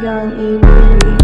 Young and Wavy.